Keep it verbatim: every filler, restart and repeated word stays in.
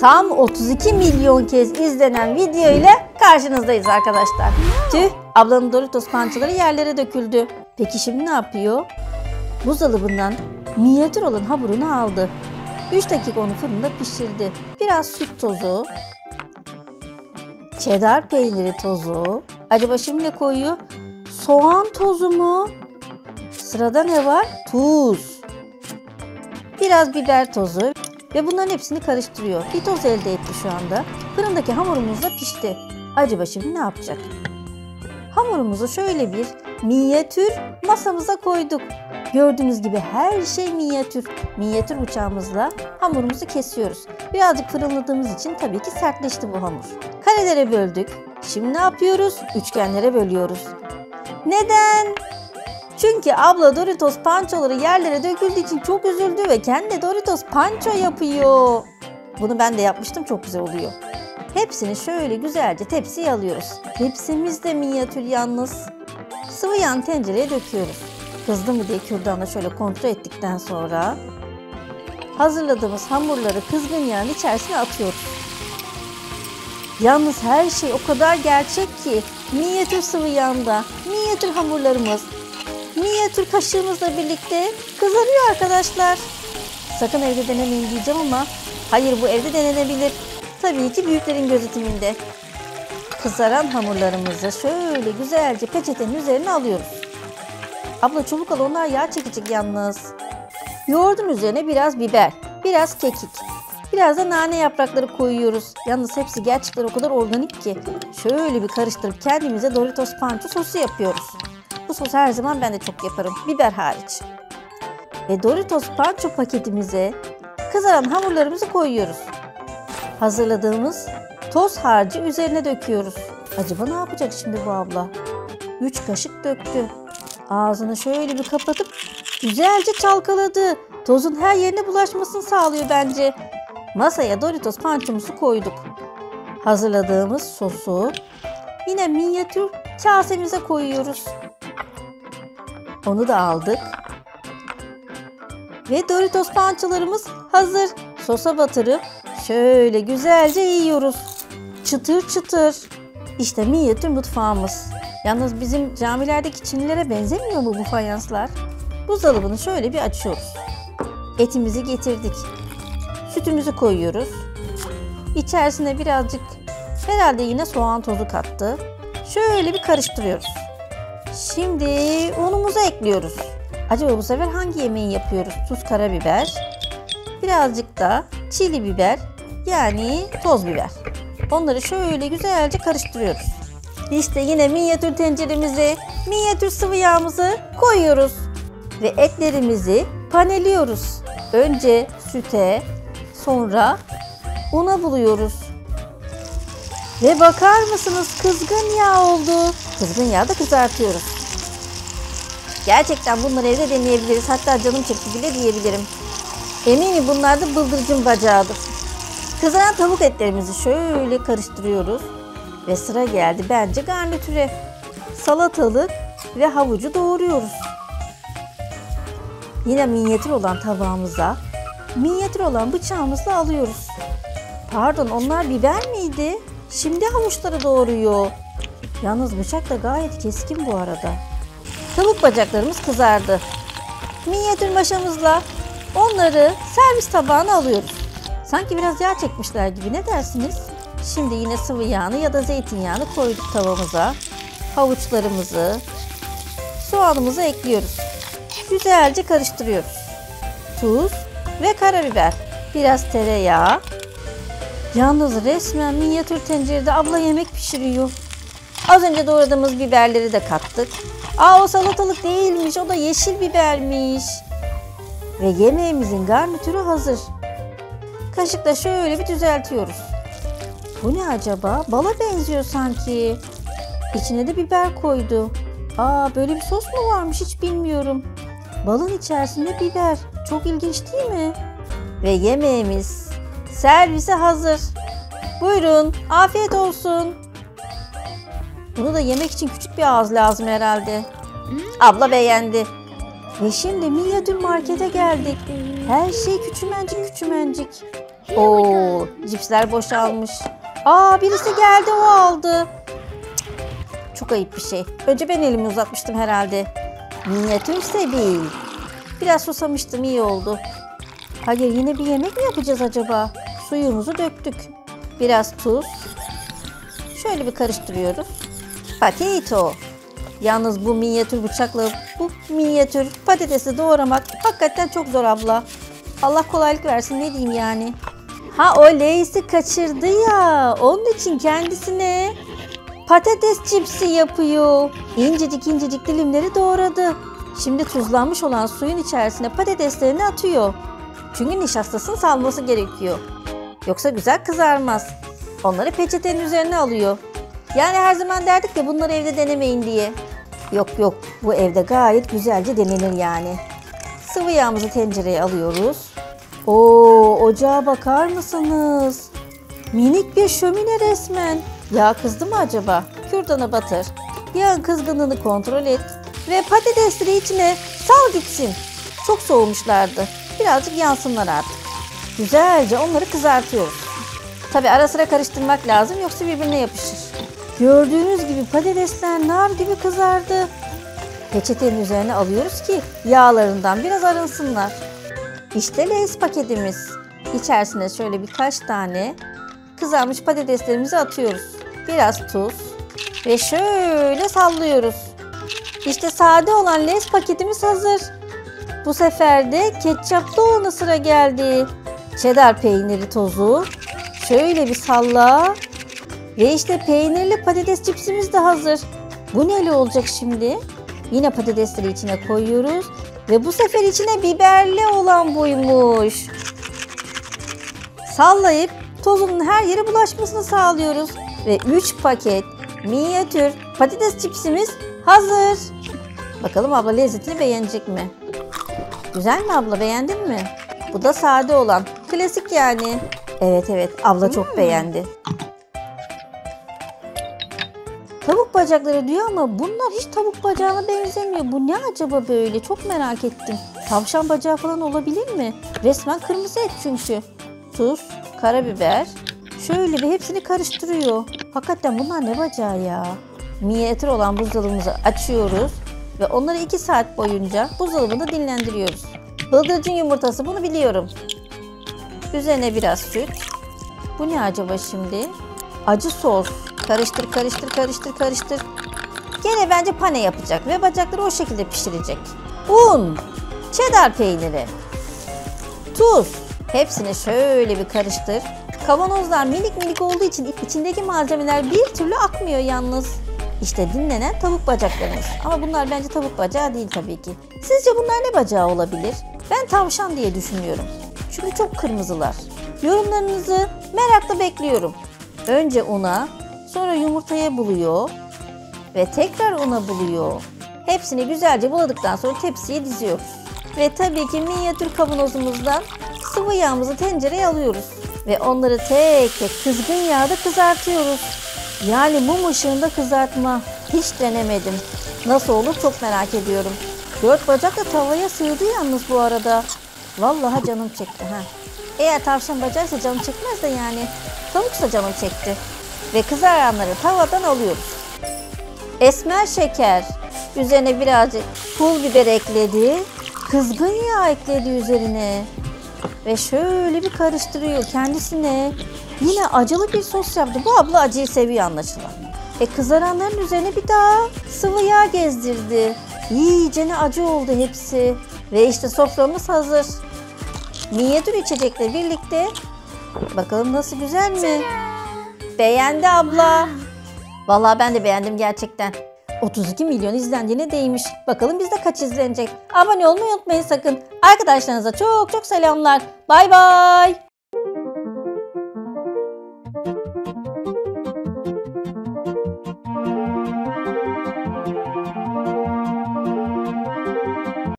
Tam otuz iki milyon kez izlenen video ile karşınızdayız arkadaşlar. Tüh, ablanın Doritos pançaları yerlere döküldü. Peki şimdi ne yapıyor? Buzdolabından minyatür olan hamurunu aldı. üç dakika onu fırında pişirdi. Biraz süt tozu, çedar peyniri tozu. Acaba şimdi ne koyuyor? Soğan tozu mu? Sırada ne var? Tuz. Biraz biber tozu. Ve bunların hepsini karıştırıyor. Bir toz elde etti şu anda. Fırındaki hamurumuz da pişti. Acaba şimdi ne yapacak? Hamurumuzu şöyle bir minyatür masamıza koyduk. Gördüğünüz gibi her şey minyatür. Minyatür bıçağımızla hamurumuzu kesiyoruz. Birazcık fırınladığımız için tabii ki sertleşti bu hamur. Karelere böldük. Şimdi ne yapıyoruz? Üçgenlere bölüyoruz. Neden? Çünkü abla Doritos pançoları yerlere döküldüğü için çok üzüldü ve kendi Doritos panço yapıyor. Bunu ben de yapmıştım, çok güzel oluyor. Hepsini şöyle güzelce tepsiye alıyoruz. Tepsimiz de minyatür yalnız. Sıvı yağ tencereye döküyoruz. Kızdı mı diye kürdanla şöyle kontrol ettikten sonra hazırladığımız hamurları kızgın yağın içerisine atıyoruz. Yalnız her şey o kadar gerçek ki minyatür sıvı yağında, minyatür hamurlarımız, minyatür kaşığımızla birlikte kızarıyor arkadaşlar. Sakın evde denemeyin diyeceğim ama hayır, bu evde denenebilir. Tabii ki büyüklerin gözetiminde. Kızaran hamurlarımızı şöyle güzelce peçetenin üzerine alıyoruz. Abla çabuk al, onlar yağ çekecek yalnız. Yoğurdun üzerine biraz biber, biraz kekik, biraz da nane yaprakları koyuyoruz. Yalnız hepsi gerçekten o kadar organik ki. Şöyle bir karıştırıp kendimize Doritos panço sosu yapıyoruz. Bu sosu her zaman ben de çok yaparım, biber hariç. Ve Doritos panço paketimize kızaran hamurlarımızı koyuyoruz. Hazırladığımız toz harcı üzerine döküyoruz. Acaba ne yapacak şimdi bu abla? üç kaşık döktü. Ağzını şöyle bir kapatıp güzelce çalkaladı. Tozun her yerine bulaşmasını sağlıyor bence. Masaya Doritos pançomuzu koyduk. Hazırladığımız sosu yine minyatür kasemize koyuyoruz. Onu da aldık. Ve Doritos pançolarımız hazır. Sosa batırıp şöyle güzelce yiyoruz. Çıtır çıtır. İşte minyatür mutfağımız. Yalnız bizim camilerdeki Çinlilere benzemiyor mu bu fayanslar? Buzdolabını şöyle bir açıyoruz. Etimizi getirdik. Sütümüzü koyuyoruz. İçerisine birazcık herhalde yine soğan tozu kattı. Şöyle bir karıştırıyoruz. Şimdi unumuzu ekliyoruz. Acaba bu sefer hangi yemeği yapıyoruz? Tuz, karabiber, birazcık da çili biber, yani toz biber. Onları şöyle güzelce karıştırıyoruz. İşte yine minyatür tenceremizi, minyatür sıvı yağımızı koyuyoruz. Ve etlerimizi paneliyoruz. Önce süte, sonra una buluyoruz. Ve bakar mısınız, kızgın yağ oldu. Kızgın yağda kızartıyoruz. Gerçekten bunları evde deneyebiliriz. Hatta canım çekti bile diyebilirim. Eminim bunlar da bıldırcın bacağıdır. Kızaran tavuk etlerimizi şöyle karıştırıyoruz. Ve sıra geldi bence garnitüre. Salatalık ve havucu doğruyoruz. Yine minyatür olan tabağımıza, minyatür olan bıçağımızla alıyoruz. Pardon, onlar biber miydi? Şimdi havuçları doğruyor. Yalnız bıçak da gayet keskin bu arada. Tavuk bacaklarımız kızardı. Minyatür maşamızla onları servis tabağına alıyoruz. Sanki biraz yağ çekmişler gibi, ne dersiniz? Şimdi yine sıvı yağını ya da zeytinyağını koyduk tavamıza. Havuçlarımızı, soğanımızı ekliyoruz. Güzelce karıştırıyoruz. Tuz ve karabiber. Biraz tereyağı. Yalnız resmen minyatür tencerede abla yemek pişiriyor. Az önce doğradığımız biberleri de kattık. Aa, o salatalık değilmiş, o da yeşil bibermiş. Ve yemeğimizin garnitürü hazır. Kaşıkla şöyle bir düzeltiyoruz. Bu ne acaba? Bala benziyor sanki. İçine de biber koydu. Aa, böyle bir sos mu varmış, hiç bilmiyorum. Balın içerisinde biber. Çok ilginç değil mi? Ve yemeğimiz servise hazır. Buyurun, afiyet olsun. Bunu da yemek için küçük bir ağız lazım herhalde. Abla beğendi. Ve şimdi minyatür markete geldik. Her şey küçümencik küçümencik. Oo, cipsler boşalmış. Aa, birisi geldi, o aldı. Çok ayıp bir şey. Önce ben elimi uzatmıştım herhalde. Minyatür Sebil. Biraz susamıştım, iyi oldu. Hayır, yine bir yemek mi yapacağız acaba? Suyumuzu döktük. Biraz tuz. Şöyle bir karıştırıyoruz. Patito. Yalnız bu minyatür bıçakla bu minyatür patatesi doğramak hakikaten çok zor abla. Allah kolaylık versin, ne diyeyim yani. Ha, o Leysi kaçırdı ya. Onun için kendisine patates cipsi yapıyor. İncecik incecik dilimleri doğradı. Şimdi tuzlanmış olan suyun içerisine patateslerini atıyor. Çünkü nişastasını salması gerekiyor. Yoksa güzel kızarmaz. Onları peçetenin üzerine alıyor. Yani her zaman derdik ya bunları evde denemeyin diye. Yok yok, bu evde gayet güzelce denenir yani. Sıvı yağımızı tencereye alıyoruz. Oo, ocağa bakar mısınız? Minik bir şömine resmen. Yağ kızdı mı acaba? Kürdana batır. Yağın kızgınlığını kontrol et. Ve patatesleri içine sal gitsin. Çok soğumuşlardı. Birazcık yansınlar artık. Güzelce onları kızartıyoruz. Tabi ara sıra karıştırmak lazım, yoksa birbirine yapışır. Gördüğünüz gibi patatesler nar gibi kızardı. Peçetenin üzerine alıyoruz ki yağlarından biraz arınsınlar. İşte Lay's paketimiz. İçerisine şöyle birkaç tane kızarmış patateslerimizi atıyoruz. Biraz tuz ve şöyle sallıyoruz. İşte sade olan Lay's paketimiz hazır. Bu sefer de ketçaplı olana sıra geldi. Cheddar peyniri tozu. Şöyle bir salla. Ve işte peynirli patates cipsimiz de hazır. Bu neyle olacak şimdi? Yine patatesleri içine koyuyoruz. Ve bu sefer içine biberli olan buymuş. Sallayıp tozunun her yere bulaşmasını sağlıyoruz. Ve üç paket minyatür patates cipsimiz hazır. Bakalım abla lezzetini beğenecek mi? Güzel mi abla, beğendin mi? Bu da sade olan. Klasik yani. Evet evet, abla çok hmm. beğendi. Tavuk bacakları diyor ama bunlar hiç tavuk bacağına benzemiyor. Bu ne acaba böyle? Çok merak ettim. Tavşan bacağı falan olabilir mi? Resmen kırmızı et çünkü. Tuz, karabiber. Şöyle bir hepsini karıştırıyor. Hakikaten bunlar ne bacağı ya? Minyatür olan buzdolabımızı açıyoruz. Ve onları iki saat boyunca buzdolabında dinlendiriyoruz. Bıldırcın yumurtası, bunu biliyorum. Üzerine biraz süt. Bu ne acaba şimdi? Acı sos. Karıştır, karıştır, karıştır, karıştır. Gene bence pane yapacak ve bacakları o şekilde pişirecek. Un, cheddar peyniri, tuz. Hepsini şöyle bir karıştır. Kavanozlar minik minik olduğu için içindeki malzemeler bir türlü akmıyor yalnız. İşte dinlenen tavuk bacaklarımız. Ama bunlar bence tavuk bacağı değil tabii ki. Sizce bunlar ne bacağı olabilir? Ben tavşan diye düşünüyorum. Çünkü çok kırmızılar. Yorumlarınızı merakla bekliyorum. Önce una, sonra yumurtaya buluyor ve tekrar una buluyor. Hepsini güzelce buladıktan sonra tepsiye diziyoruz. Ve tabii ki minyatür kavanozumuzdan sıvı yağımızı tencereye alıyoruz. Ve onları tek tek kızgın yağda kızartıyoruz. Yani mum ışığında kızartma. Hiç denemedim. Nasıl olur çok merak ediyorum. Dört bacak da tavaya sığdı yalnız bu arada. Vallahi canım çekti. ha. Eğer tavşan bacağıysa canım çekmez de yani. Tavuksa canım çekti. Ve kızaranları tavadan alıyoruz. Esmer şeker. Üzerine birazcık pul biber ekledi. Kızgın yağ ekledi üzerine. Ve şöyle bir karıştırıyor kendisine. Yine acılı bir sos yaptı. Bu abla acıyı seviyor anlaşılan. E kızaranların üzerine bir daha sıvı yağ gezdirdi. İyicene acı oldu hepsi. Ve işte soframız hazır. Minyatür içecekle birlikte. Bakalım nasıl, güzel mi? Beğendi abla. Vallahi ben de beğendim gerçekten. otuz iki milyon izlendiğine değmiş. Bakalım bizde kaç izlenecek? Abone olmayı unutmayın sakın. Arkadaşlarınıza çok çok selamlar. Bay bay.